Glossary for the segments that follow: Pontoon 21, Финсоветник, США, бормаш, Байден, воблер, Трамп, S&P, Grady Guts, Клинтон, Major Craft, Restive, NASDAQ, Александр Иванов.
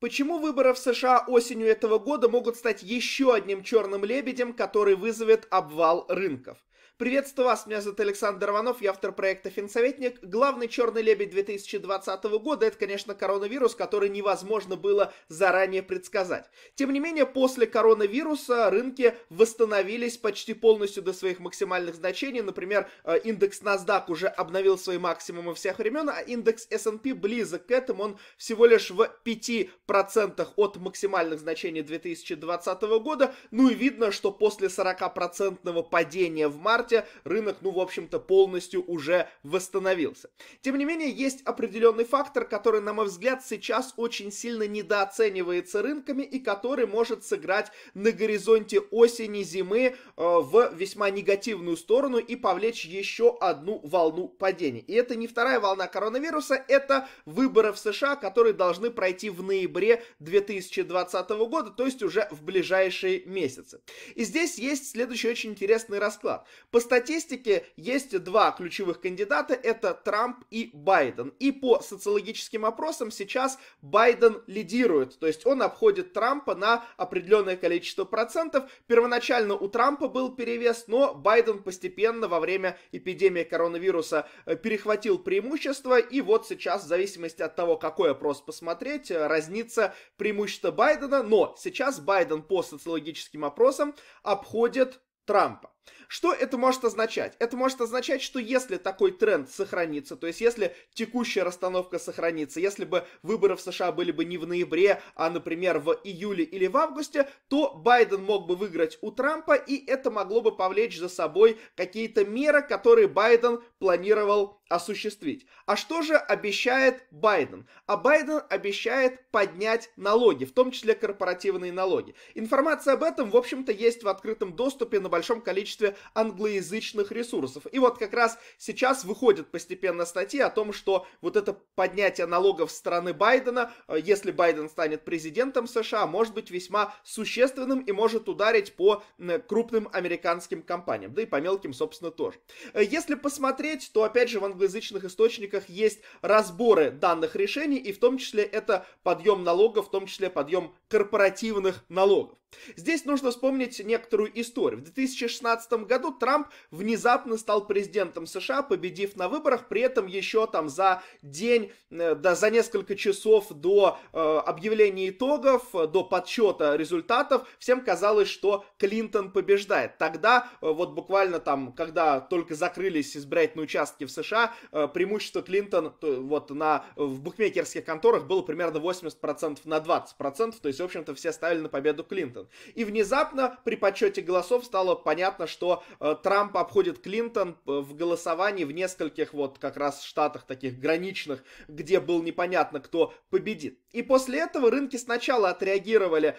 Почему выборы в США осенью этого года могут стать еще одним черным лебедем, который вызовет обвал рынков? Приветствую вас, меня зовут Александр Иванов, я автор проекта «Финсоветник». Главный черный лебедь 2020 года – это, конечно, коронавирус, который невозможно было заранее предсказать. Тем не менее, после коронавируса рынки восстановились почти полностью до своих максимальных значений. Например, индекс NASDAQ уже обновил свои максимумы всех времен, а индекс S&P близок к этому, он всего лишь в 5% от максимальных значений 2020 года. Ну и видно, что после 40% падения в марте рынок, ну, в общем-то, полностью уже восстановился. Тем не менее, есть определенный фактор, который, на мой взгляд, сейчас очень сильно недооценивается рынками и который может сыграть на горизонте осени-зимы в весьма негативную сторону и повлечь еще одну волну падений. И это не вторая волна коронавируса, это выборы в США, которые должны пройти в ноябре 2020 года, то есть уже в ближайшие месяцы. И здесь есть следующий очень интересный расклад. По статистике есть два ключевых кандидата, это Трамп и Байден. И по социологическим опросам сейчас Байден лидирует, то есть он обходит Трампа на определенное количество процентов. Первоначально у Трампа был перевес, но Байден постепенно во время эпидемии коронавируса перехватил преимущество. И вот сейчас, в зависимости от того, какой опрос посмотреть, разнится преимущество Байдена. Но сейчас Байден по социологическим опросам обходит Трампа. Что это может означать? Это может означать, что если такой тренд сохранится, то есть если текущая расстановка сохранится, если бы выборы в США были бы не в ноябре, а, например, в июле или в августе, то Байден мог бы выиграть у Трампа, и это могло бы повлечь за собой какие-то меры, которые Байден планировал осуществить. А что же обещает Байден? А Байден обещает поднять налоги, в том числе корпоративные налоги. Информация об этом, в общем-то, есть в открытом доступе на большом количестве англоязычных ресурсов. И вот как раз сейчас выходят постепенно статьи о том, что вот это поднятие налогов со стороны Байдена, если Байден станет президентом США, может быть весьма существенным и может ударить по крупным американским компаниям, да и по мелким, собственно, тоже. Если посмотреть, то опять же в англоязычных источниках есть разборы данных решений, и в том числе это подъем налогов, в том числе подъем корпоративных налогов. Здесь нужно вспомнить некоторую историю. В 2016 году Трамп внезапно стал президентом США, победив на выборах, при этом еще там за день, да, за несколько часов до объявления итогов, до подсчета результатов, всем казалось, что Клинтон побеждает. Тогда, вот буквально там, когда только закрылись избирательные участки в США, преимущество Клинтон вот в букмекерских конторах было примерно 80% на 20%, то есть, в общем-то, все ставили на победу Клинтон. И внезапно при подсчете голосов стало понятно, что Трамп обходит Клинтон в голосовании в нескольких вот как раз штатах таких граничных, где было непонятно, кто победит. И после этого рынки сначала отреагировали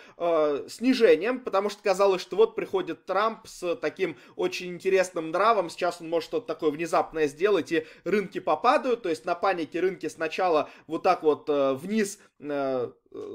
снижением, потому что казалось, что вот приходит Трамп с таким очень интересным нравом, сейчас он может что-то такое внезапное сделать, и рынки попадают, то есть на панике рынки сначала вот так вот вниз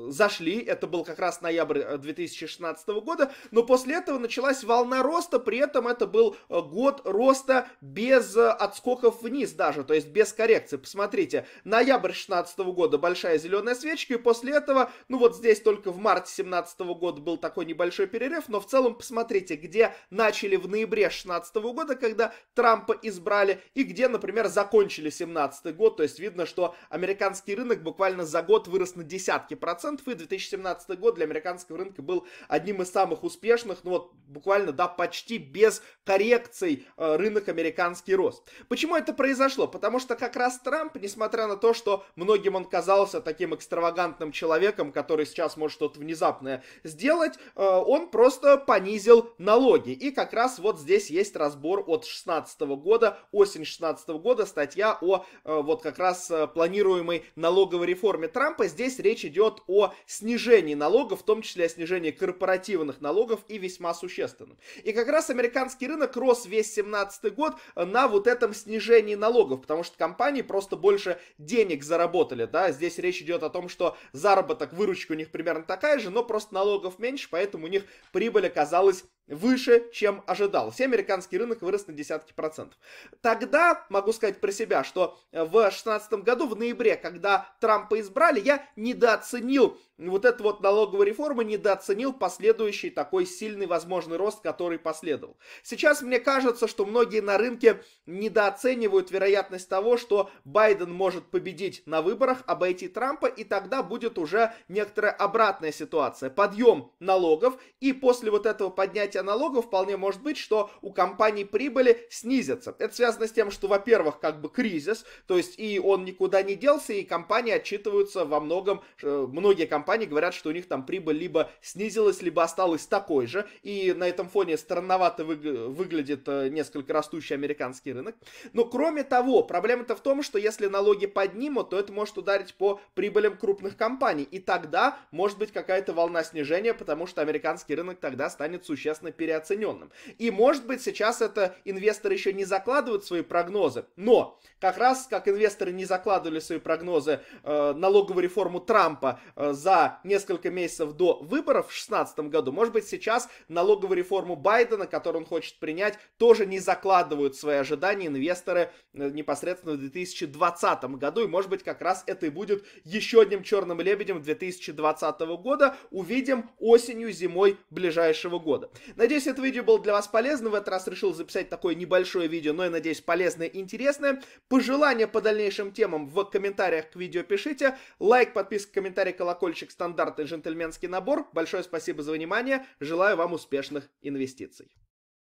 зашли, это был как раз ноябрь 2016 года, но после этого началась волна роста, при этом это был год роста без отскоков вниз даже, то есть без коррекции. Посмотрите, ноябрь 2016 года большая зеленая свечка, и после этого, ну вот здесь только в марте 2017 года был такой небольшой перерыв, но в целом посмотрите, где начали в ноябре 2016 года, когда Трампа избрали, и где, например, закончили 2017 год, то есть видно, что американский рынок буквально за год вырос на десятки процентов, и 2017 год для американского рынка был одним из самых успешных, ну вот буквально, да, почти без коррекций рынок американский рос. Почему это произошло? Потому что как раз Трамп, несмотря на то, что многим он казался таким экстравагантным человеком, который сейчас может что-то внезапное сделать, он просто понизил налоги. И как раз вот здесь есть разбор от 2016 года, осень 2016 года, статья о вот как раз планируемой налоговой реформе Трампа. Здесь речь идет о снижении налогов, в том числе о снижении корпоративных налогов, и весьма существенным. И как раз американский рынок рос весь 2017 год на вот этом снижении налогов, потому что компании просто больше денег заработали, да, здесь речь идет о том, что заработок, выручка у них примерно такая же, но просто налогов меньше, поэтому у них прибыль оказалась выше, чем ожидалось. И американский рынок вырос на десятки процентов. Тогда, могу сказать про себя, что в 2016 году, в ноябре, когда Трампа избрали, я недооценил вот эту вот налоговую реформу, недооценил последующий такой сильный возможный рост, который последовал. Сейчас мне кажется, что многие на рынке недооценивают вероятность того, что Байден может победить на выборах, обойти Трампа, и тогда будет уже некоторая обратная ситуация. Подъем налогов, и после вот этого поднятия налогов, вполне может быть, что у компаний прибыли снизятся. Это связано с тем, что, во-первых, как бы кризис, то есть и он никуда не делся, и компании отчитываются во многом, многие компании говорят, что у них там прибыль либо снизилась, либо осталась такой же, и на этом фоне странновато выглядит несколько растущий американский рынок. Но кроме того, проблема-то в том, что если налоги поднимут, то это может ударить по прибылям крупных компаний, и тогда может быть какая-то волна снижения, потому что американский рынок тогда станет существенно переоцененным. И может быть сейчас это инвесторы еще не закладывают свои прогнозы, но как раз как инвесторы не закладывали свои прогнозы налоговую реформу Трампа за несколько месяцев до выборов в 2016 году, может быть сейчас налоговую реформу Байдена, которую он хочет принять, тоже не закладывают свои ожидания инвесторы непосредственно в 2020 году, и может быть как раз это и будет еще одним черным лебедем 2020 года, увидим осенью, зимой ближайшего года. Надеюсь, это видео было для вас полезным. В этот раз решил записать такое небольшое видео, но я надеюсь, полезное и интересное. Пожелания по дальнейшим темам в комментариях к видео пишите. Лайк, подписка, комментарий, колокольчик, стандартный джентльменский набор. Большое спасибо за внимание. Желаю вам успешных инвестиций.